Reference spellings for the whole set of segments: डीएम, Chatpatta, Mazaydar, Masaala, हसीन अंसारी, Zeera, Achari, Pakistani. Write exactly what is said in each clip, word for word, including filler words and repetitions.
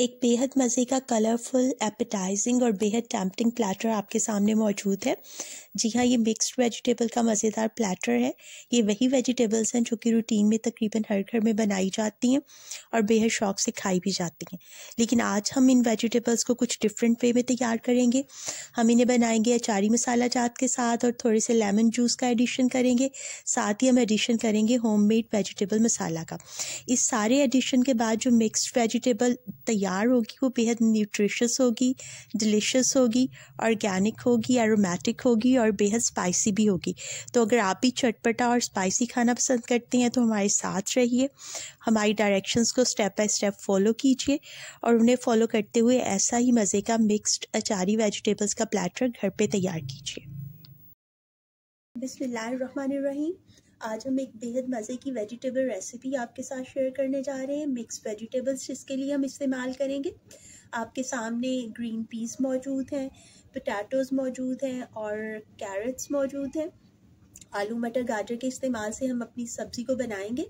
एक बेहद मज़े का कलरफुल एपेटाइजिंग और बेहद टेम्पटिंग प्लेटर आपके सामने मौजूद है। जी हाँ, ये मिक्स्ड वेजिटेबल का मज़ेदार प्लेटर है। ये वही वेजिटेबल्स हैं जो कि रूटीन में तकरीबन हर घर में बनाई जाती हैं और बेहद शौक़ से खाई भी जाती हैं, लेकिन आज हम इन वेजिटेबल्स को कुछ डिफरेंट वे में तैयार करेंगे। हम इन्हें बनाएंगे अचारी मसाला जात के साथ और थोड़े से लेमन जूस का एडिशन करेंगे। साथ ही हम एडिशन करेंगे होम मेड वेजिटेबल मसाला का। इस सारे एडिशन के बाद जो मिक्स्ड वेजिटेबल तैयार होगी वो बेहद न्यूट्रिशियस होगी, डिलिशियस होगी, ऑर्गेनिक होगी, एरोमेटिक होगी और बेहद स्पाइसी भी होगी। तो अगर आप भी चटपटा और स्पाइसी खाना पसंद करते हैं तो हमारे साथ रहिए, हमारी डायरेक्शंस को स्टेप बाय स्टेप फॉलो कीजिए और उन्हें फॉलो करते हुए ऐसा ही मज़े का मिक्स्ड अचारी वेजिटेबल्स का प्लेटर घर पे तैयार कीजिए। बिस्मिल्लाहिर्रहमानिर्रहीम। आज हम एक बेहद मज़े की वेजिटेबल रेसिपी आपके साथ शेयर करने जा रहे हैं। मिक्स वेजिटेबल्स जिसके लिए हम इस्तेमाल करेंगे, आपके सामने ग्रीन पीस मौजूद हैं, पोटैटोज़ मौजूद हैं और कैरेट्स मौजूद हैं। आलू, मटर, गाजर के इस्तेमाल से हम अपनी सब्ज़ी को बनाएंगे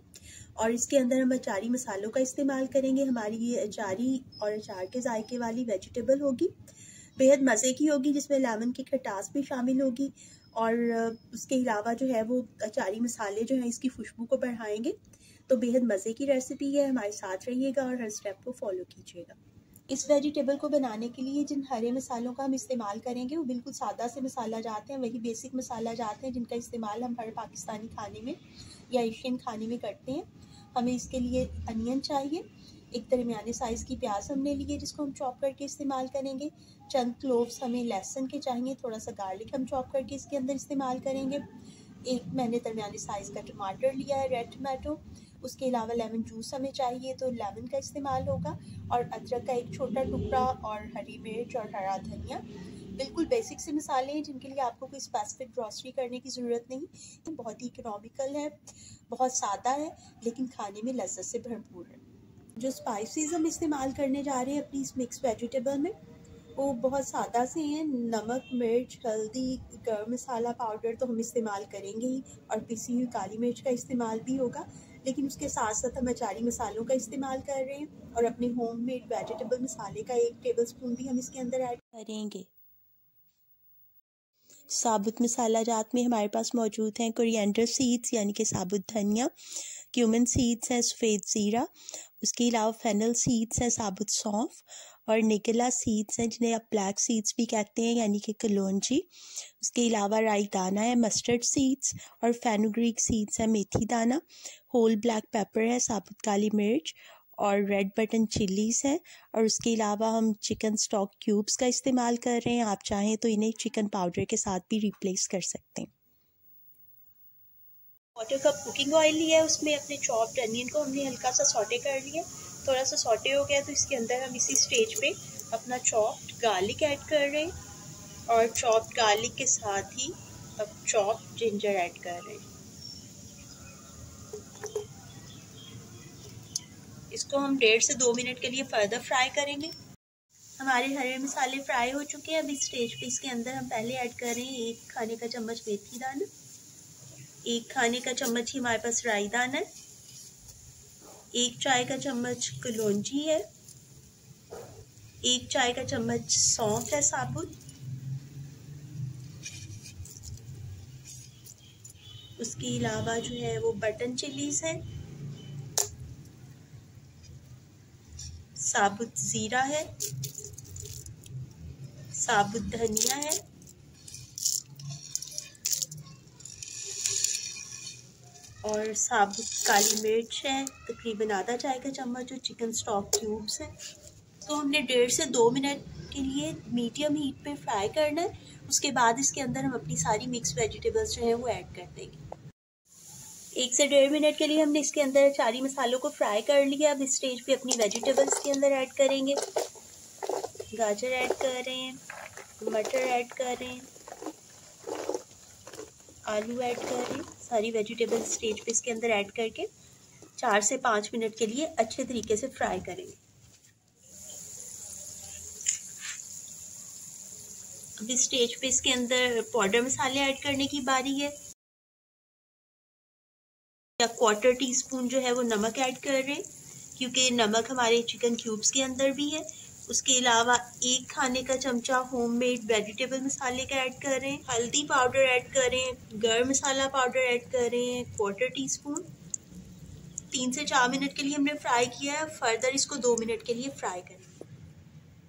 और इसके अंदर हम अचारी मसालों का इस्तेमाल करेंगे। हमारी ये अचारी और अचार के जायके वाली वेजिटेबल होगी, बेहद मज़े की होगी, जिसमें लेमन की खटास भी शामिल होगी और उसके अलावा जो है वो अचारी मसाले जो हैं इसकी खुशबू को बढ़ाएंगे। तो बेहद मज़े की रेसिपी है, हमारे साथ रहिएगा और हर स्टेप को फॉलो कीजिएगा। इस वेजिटेबल को बनाने के लिए जिन हरे मसालों का हम इस्तेमाल करेंगे वो बिल्कुल सादा से मसाला जाते हैं, वही बेसिक मसाला जाते हैं जिनका इस्तेमाल हम हर पाकिस्तानी खाने में या एशियन खाने में करते हैं। हमें इसके लिए अनियन चाहिए, एक दरमियाने साइज़ की प्याज हमने ली है जिसको हम चॉप करके इस्तेमाल करेंगे। चंद क्लोव्स हमें लहसुन के चाहिए, थोड़ा सा गार्लिक हम चॉप करके इसके अंदर इस्तेमाल करेंगे। एक मैंने दरमियाने साइज़ का टमाटर लिया है, रेड टमाटो। उसके अलावा लेमन जूस हमें चाहिए तो लेमन का इस्तेमाल होगा और अदरक का एक छोटा टुकड़ा और हरी मिर्च और हरा धनिया। बिल्कुल बेसिक से मसाले हैं जिनके लिए आपको कोई स्पेसिफिक ग्रॉसरी करने की ज़रूरत नहीं। तो बहुत ही इकोनॉमिकल है, बहुत सादा है, लेकिन खाने में लज्जत से भरपूर है। जो स्पाइसेस हम इस्तेमाल करने जा रहे हैं अपनी इस मिक्स वेजिटेबल में वो बहुत सादा से हैं। नमक, मिर्च, हल्दी, गर्म मसाला पाउडर तो हम इस्तेमाल करेंगे ही और पिसी हुई काली मिर्च का इस्तेमाल भी होगा, लेकिन उसके साथ साथ हम अचारी मसालों का इस्तेमाल कर रहे हैं और अपने होम मेड वेजिटेबल मसाले का एक टेबलस्पून भी हम इसके अंदर ऐड करेंगे। साबुत मसाला जात में हमारे पास मौजूद हैं कोरिएंडर सीड्स यानी कि साबुत धनिया, क्यूमिन सीड्स हैं, सफ़ेद ज़ीरा, उसके अलावा फेनल सीड्स हैं, साबुत सौंफ और निकला सीड्स हैं जिन्हें आप ब्लैक सीड्स भी कहते हैं यानी कि कलौंजी। उसके अलावा राई दाना है, मस्टर्ड सीड्स और फेनुग्रीक सीड्स हैं, मेथी दाना। होल ब्लैक पेपर है, साबुत काली मिर्च और रेड बटन चिलीज़ हैं और उसके अलावा हम चिकन स्टॉक क्यूब्स का इस्तेमाल कर रहे हैं। आप चाहें तो इन्हें चिकन पाउडर के साथ भी रिप्लेस कर सकते हैं। क्वार्टर कप कुकिंग ऑयल लिया है, उसमें अपने चॉप्ड अनियन को हमने हल्का सा सॉटे कर लिया। थोड़ा सा सॉटे हो गया तो इसके अंदर हम इसी स्टेज पे अपना चॉप्ड गार्लिक ऐड कर रहे हैं और चॉप्ड गार्लिक के साथ ही अब चॉप्ड जिंजर ऐड कर रहे हैं। इसको हम डेढ़ से दो मिनट के लिए फर्दर फ्राई करेंगे। हमारे हरे मसाले फ्राई हो चुके हैं। अब इस स्टेज पे इसके अंदर हम पहले ऐड कर रहे हैं एक खाने का चम्मच मेथी दाना, एक खाने का चम्मच ही हमारे पास राई दाना है, एक चाय का चम्मच कलौंजी है, एक चाय का चम्मच सौंफ है साबुत। उसके अलावा जो है वो बटन चिलीज है, साबुत जीरा है, साबुत धनिया है, और साबुत काली मिर्च है तकरीबन आधा चाय का चम्मच, जो चिकन स्टॉक क्यूब्स हैं। तो हमने डेढ़ से दो मिनट के लिए मीडियम हीट पे फ्राई करना है। उसके बाद इसके अंदर हम अपनी सारी मिक्स वेजिटेबल्स जो हैं वो ऐड कर देंगे। एक से डेढ़ मिनट के लिए हमने इसके अंदर अचारी मसालों को फ्राई कर लिया। अब इस स्टेज पे अपनी वेजिटेबल्स के अंदर ऐड करेंगे, गाजर ऐड कर रहे हैं, मटर ऐड कर रहे हैं, आलू ऐड कर रहे हैं। सारी वेजिटेबल स्टेज पे इसके अंदर ऐड करके चार से पाँच मिनट के लिए अच्छे तरीके से फ्राई करेंगे। अब इस स्टेज पे इसके अंदर पाउडर मसाले ऐड करने की बारी है। या क्वार्टर टी स्पून जो है वो नमक ऐड कर रहे हैं, क्योंकि नमक हमारे चिकन क्यूब्स के अंदर भी है। उसके अलावा एक खाने का चमचा होममेड वेजिटेबल मसाले का ऐड कर रहे हैं, हल्दी पाउडर ऐड कर रहे हैं, गर्म मसाला पाउडर ऐड कर रहे हैं क्वार्टर टी स्पून। तीन से चार मिनट के लिए हमने फ्राई किया है, फर्दर इसको दो मिनट के लिए फ्राई करें।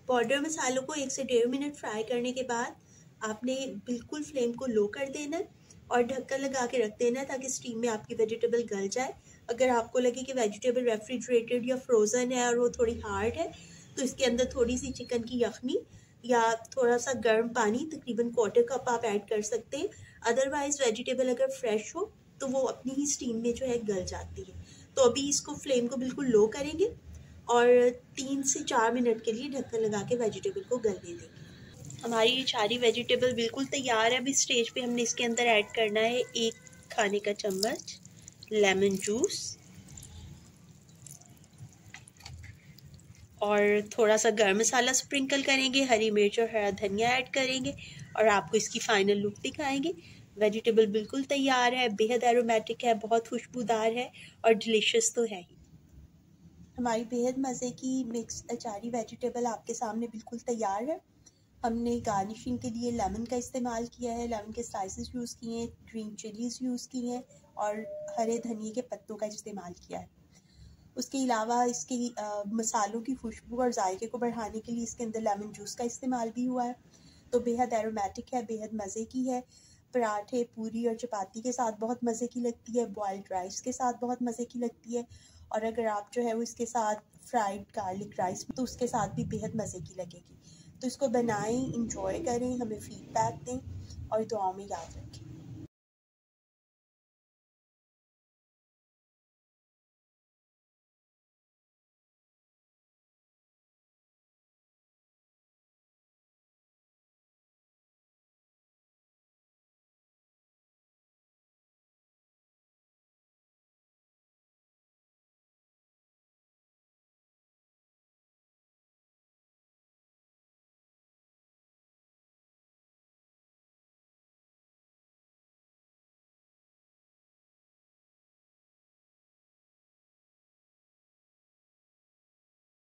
पाउडर मसालों को एक से डेढ़ मिनट फ्राई करने के बाद आपने बिल्कुल फ्लेम को लो कर देना और ढक्कन लगा के रख देना ताकि स्टीम में आपकी वेजिटेबल गल जाए। अगर आपको लगे कि वेजिटेबल रेफ्रिजरेटेड या फ्रोज़न है और वो थोड़ी हार्ड है तो इसके अंदर थोड़ी सी चिकन की यखनी या थोड़ा सा गर्म पानी, तकरीबन क्वार्टर कप आप ऐड कर सकते हैं। अदरवाइज़ वेजिटेबल अगर फ्रेश हो तो वो अपनी ही स्टीम में जो है गल जाती है। तो अभी इसको फ्लेम को बिल्कुल लो करेंगे और तीन से चार मिनट के लिए ढक्कन लगा के वेजिटेबल को गलने देंगे। हमारी अचारी वेजिटेबल बिल्कुल तैयार है। अब इस स्टेज पे हमने इसके अंदर ऐड करना है एक खाने का चम्मच लेमन जूस और थोड़ा सा गर्म मसाला स्प्रिंकल करेंगे, हरी मिर्च और हरा धनिया ऐड करेंगे और आपको इसकी फाइनल लुक दिखाएंगे। वेजिटेबल बिल्कुल तैयार है, बेहद एरोमेटिक है, बहुत खुशबूदार है और डिलीशियस तो है ही। हमारी बेहद मज़े की मिक्स अचारी वेजिटेबल आपके सामने बिल्कुल तैयार है। हमने गार्निशिंग के लिए लेमन का इस्तेमाल किया है, लेमन के स्लाइसेस यूज़ किए हैं, ग्रीन चिलीज़ यूज़ की हैं और हरे धनिए के पत्तों का इस्तेमाल किया है। उसके अलावा इसके आ, मसालों की खुशबू और जायके को बढ़ाने के लिए इसके अंदर लेमन जूस का इस्तेमाल भी हुआ है। तो बेहद एरोमेटिक है, बेहद मज़े की है। पराठे, पूरी और चपाती के साथ बहुत मज़े की लगती है, बॉयल्ड राइस के साथ बहुत मज़े की लगती है और अगर आप जो है वो इसके साथ फ्राइड गार्लिक राइस तो उसके साथ भी बेहद मज़े की लगेगी। तो इसको बनाएं, इंजॉय करें, हमें फीडबैक दें और दुआओं में याद रखें।